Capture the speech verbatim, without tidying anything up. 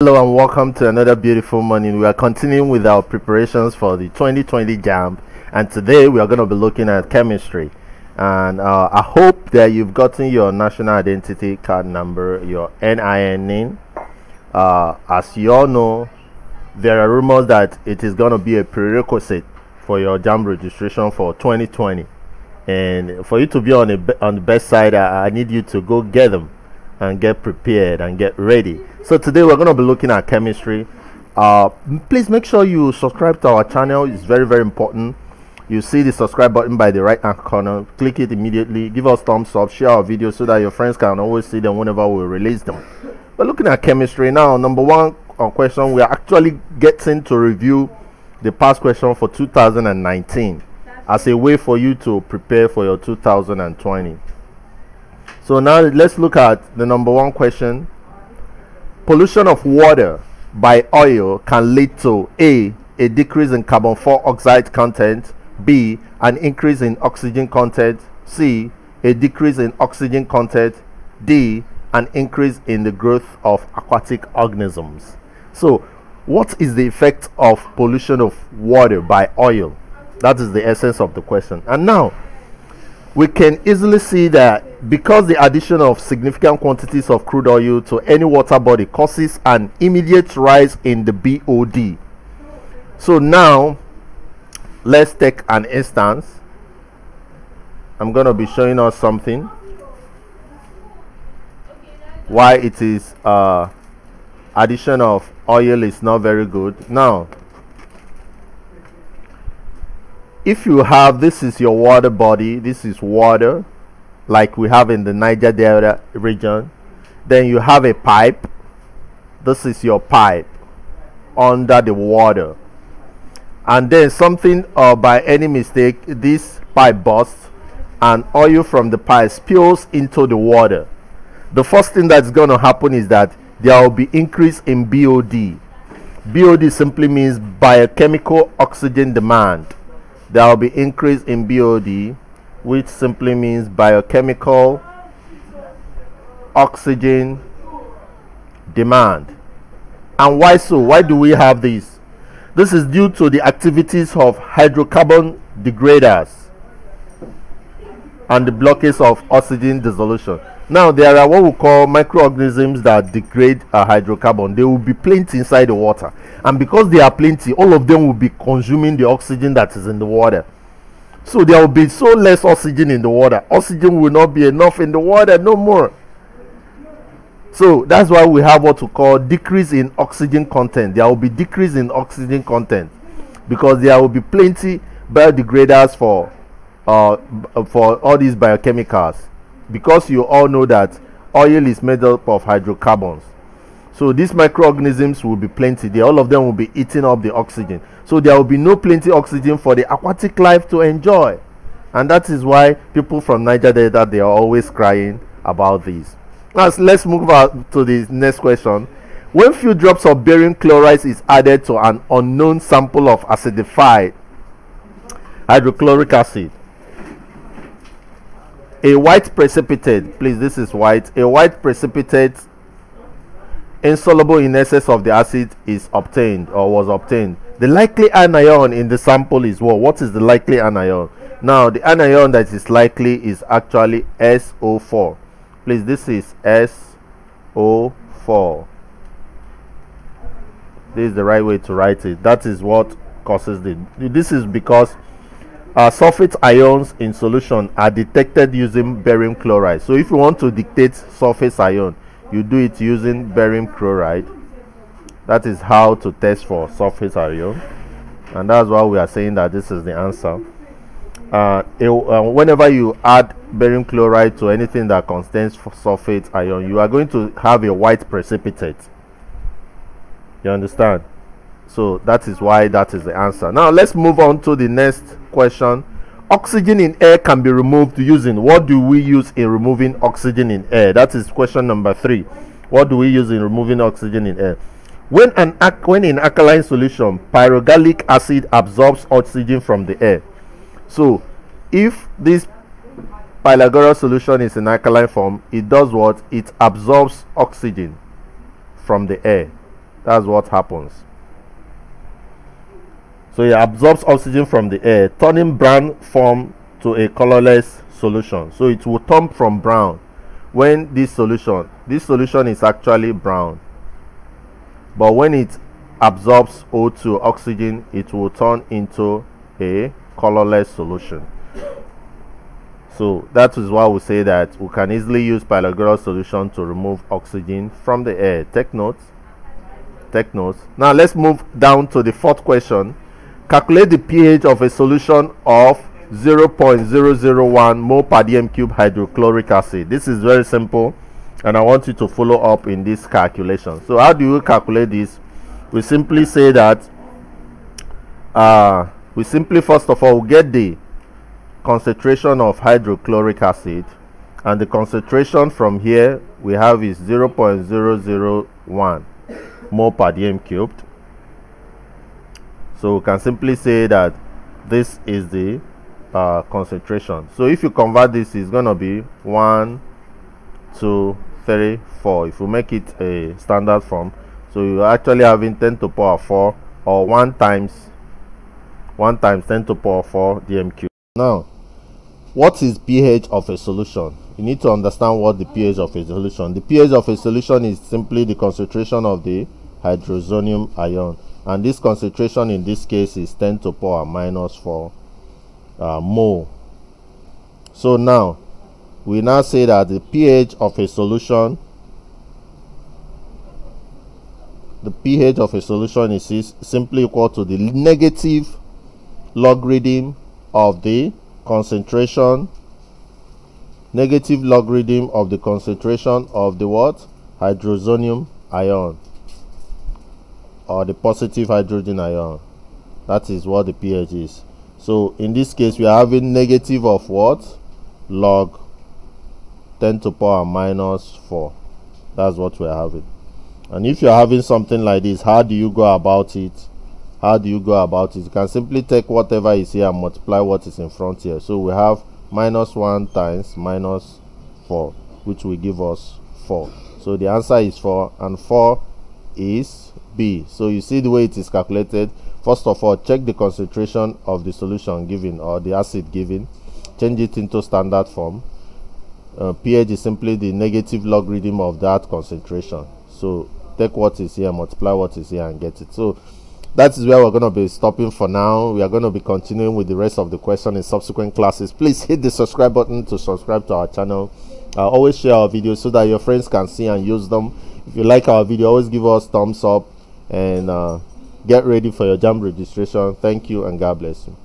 Hello and welcome to another beautiful morning. We are continuing with our preparations for the twenty twenty JAMB, and today we are going to be looking at chemistry. And uh, I hope that you've gotten your national identity card number, your N I N. Uh, as you all know, there are rumors that it is going to be a prerequisite for your JAMB registration for twenty twenty. And for you to be on the, on the best side, I, I need you to go get them and get prepared and get ready. So today we're going to be looking at chemistry. Uh please make sure you subscribe to our channel. It's very very important. You see the subscribe button by the right hand corner, click it immediately, give us thumbs up, share our videos so that your friends can always see them whenever we release them. We're looking at chemistry now. Number one on question, we are actually getting to review the past question for two thousand nineteen as a way for you to prepare for your two thousand twenty. So now let's look at the number one question. Pollution of water by oil can lead to A. a decrease in carbon dioxide content, B. an increase in oxygen content, C. a decrease in oxygen content, D. an increase in the growth of aquatic organisms. So what is the effect of pollution of water by oil? That is the essence of the question. And now we can easily see that because the addition of significant quantities of crude oil to any water body causes an immediate rise in the B O D. So now let's take an instance. I'm going to be showing us something why it is uh, addition of oil is not very good. Now if you have, this is your water body, this is water like we have in the Niger Delta region, then you have a pipe. This is your pipe under the water, and then something uh, by any mistake this pipe bursts and oil from the pipe spills into the water. The first thing that's going to happen is that there will be increase in B O D. B O D simply means biochemical oxygen demand. There will be increase in B O D, which simply means biochemical oxygen demand. And why so? Why do we have this? This is due to the activities of hydrocarbon degraders and the blockage of oxygen dissolution. Now there are what we call microorganisms that degrade a hydrocarbon. There will be plenty inside the water, and because they are plenty, all of them will be consuming the oxygen that is in the water. So there will be so less oxygen in the water. Oxygen will not be enough in the water, no more. So that's why we have what we call decrease in oxygen content. There will be decrease in oxygen content because there will be plenty biodegraders for uh for all these biochemicals, because you all know that oil is made up of hydrocarbons. So these microorganisms will be plenty. They, all of them will be eating up the oxygen, so there will be no plenty oxygen for the aquatic life to enjoy. And that is why people from Niger Delta, they are always crying about this. Now let's move on to the next question. When few drops of barium chloride is added to an unknown sample of acidified hydrochloric acid, a white precipitate, please, this is white, a white precipitate insoluble in excess of the acid is obtained or was obtained. The likely anion in the sample is what? What is the likely anion? Now the anion that is likely is actually S O four. Please, this is S O four. This is the right way to write it. That is what causes the, this is because Uh, sulfate ions in solution are detected using barium chloride. So if you want to dictate surface ion, you do it using barium chloride. That is how to test for surface ion, and that's why we are saying that this is the answer. Uh, it, uh, whenever you add barium chloride to anything that contains sulfate ion, you are going to have a white precipitate. You understand? So that is why that is the answer. Now let's move on to the next question. Oxygen in air can be removed using, what do we use in removing oxygen in air? That is question number three. What do we use in removing oxygen in air? When an when in alkaline solution, pyrogallic acid absorbs oxygen from the air. So if this pyrogallic solution is in alkaline form, it does what? It absorbs oxygen from the air. That's what happens. So it absorbs oxygen from the air, turning brown form to a colorless solution. So it will turn from brown when this solution, this solution is actually brown. But when it absorbs O two, oxygen, it will turn into a colorless solution. So that is why we say that we can easily use pyrogallol solution to remove oxygen from the air. Take notes. Take notes. Now let's move down to the fourth question. Calculate the pH of a solution of zero point zero zero one mole per dm cube hydrochloric acid. This is very simple, and I want you to follow up in this calculation. So how do you calculate this? We simply say that uh, we simply first of all get the concentration of hydrochloric acid, and the concentration from here we have is zero point zero zero one mole per dm cubed. So we can simply say that this is the uh, concentration. So if you convert this, it's going to be one, two, three, four. If you make it a standard form, so you're actually having ten to the power four, or one times ten to the power four dm cubed. Now, what is pH of a solution? You need to understand what the pH of a solution. The pH of a solution is simply the concentration of the hydroxonium ion, and this concentration in this case is ten to the power minus four uh, mole. So now we now say that the pH of a solution, the pH of a solution is, is simply equal to the negative logarithm of the concentration, negative logarithm of the concentration of the what? Hydroxonium ion, or the positive hydrogen ion. That is what the pH is. So in this case we are having negative of what? Log ten to the power minus four. That's what we are having. And if you are having something like this, how do you go about it? How do you go about it? You can simply take whatever is here and multiply what is in front here. So we have minus one times minus four, which will give us four. So the answer is four, and four is B. So you see the way it is calculated. First of all, check the concentration of the solution given, or the acid given, change it into standard form. uh, pH is simply the negative logarithm of that concentration. So take what is here, multiply what is here, and get it. So that is where we're going to be stopping for now. We are going to be continuing with the rest of the question in subsequent classes. Please hit the subscribe button to subscribe to our channel. Uh, always share our videos so that your friends can see and use them. If you like our video, always give us thumbs up. And uh, get ready for your JAMB registration. Thank you, and God bless you.